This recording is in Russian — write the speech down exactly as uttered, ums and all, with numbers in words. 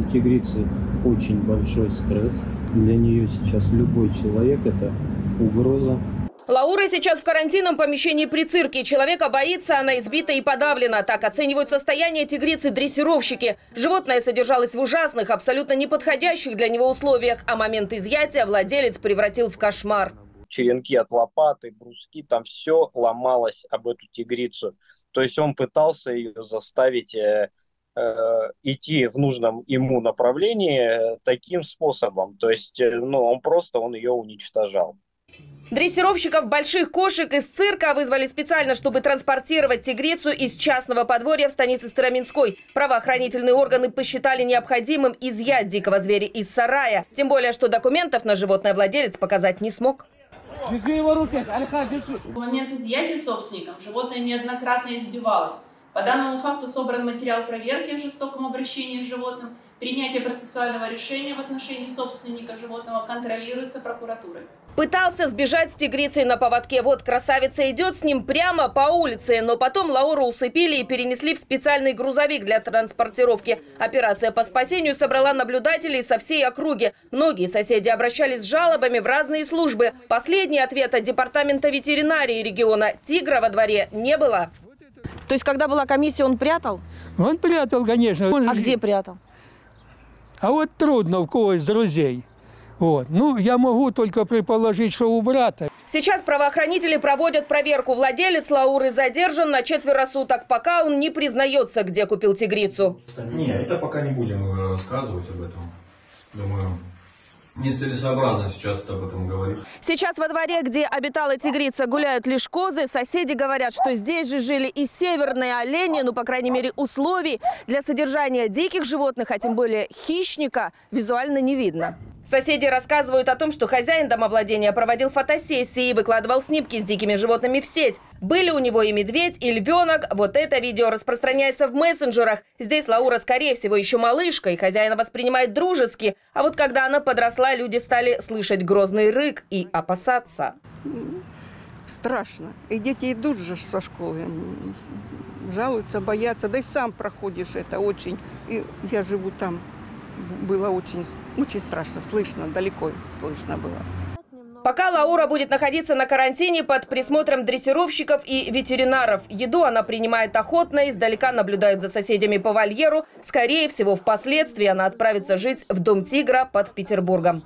У тигрицы очень большой стресс. Для нее сейчас любой человек – это угроза. Лаура сейчас в карантинном помещении при цирке. Человека боится, она избита и подавлена. Так оценивают состояние тигрицы дрессировщики. Животное содержалось в ужасных, абсолютно неподходящих для него условиях. А момент изъятия владелец превратил в кошмар. Черенки от лопаты, бруски, там все ломалось об эту тигрицу. То есть он пытался ее заставить э, э, идти в нужном ему направлении таким способом. То есть э, ну, он просто он ее уничтожал. Дрессировщиков больших кошек из цирка вызвали специально, чтобы транспортировать тигрицу из частного подворья в станице Староминской. Правоохранительные органы посчитали необходимым изъять дикого зверя из сарая. Тем более, что документов на животное владелец показать не смог. Держи его руки, Альха, держи. В момент изъятия собственником животное неоднократно избивалось. По данному факту собран материал проверки о жестоком обращении с животным. Принятие процессуального решения в отношении собственника животного контролируется прокуратурой. Пытался сбежать с тигрицей на поводке. Вот красавица идет с ним прямо по улице. Но потом Лауру усыпили и перенесли в специальный грузовик для транспортировки. Операция по спасению собрала наблюдателей со всей округи. Многие соседи обращались с жалобами в разные службы. Последний ответ от департамента ветеринарии региона: тигра во дворе не было. То есть, когда была комиссия, он прятал? Он прятал, конечно. Он а же... где прятал? А вот трудно у кого из друзей. Вот. Ну, я могу только предположить, что у брата. Сейчас правоохранители проводят проверку. Владелец Лауры задержан на четверо суток, пока он не признается, где купил тигрицу. Нет, это пока не будем рассказывать об этом. Думаю... нецелесообразно сейчас об этом говорить. Сейчас во дворе, где обитала тигрица, гуляют лишь козы. Соседи говорят, что здесь же жили и северные олени. Ну, по крайней мере, условий для содержания диких животных, а тем более хищника, визуально не видно. Соседи рассказывают о том, что хозяин домовладения проводил фотосессии и выкладывал снимки с дикими животными в сеть. Были у него и медведь, и львенок. Вот это видео распространяется в мессенджерах. Здесь Лаура, скорее всего, еще малышка, и хозяина воспринимает дружески. А вот когда она подросла, люди стали слышать грозный рык и опасаться. Страшно. И дети идут же со школы, жалуются, боятся. Да и сам проходишь это очень. И я живу там. Было очень, очень страшно, слышно, далеко слышно было. Пока Лаура будет находиться на карантине под присмотром дрессировщиков и ветеринаров. Еду она принимает охотно, издалека наблюдает за соседями по вольеру. Скорее всего, впоследствии она отправится жить в Дом тигра под Петербургом.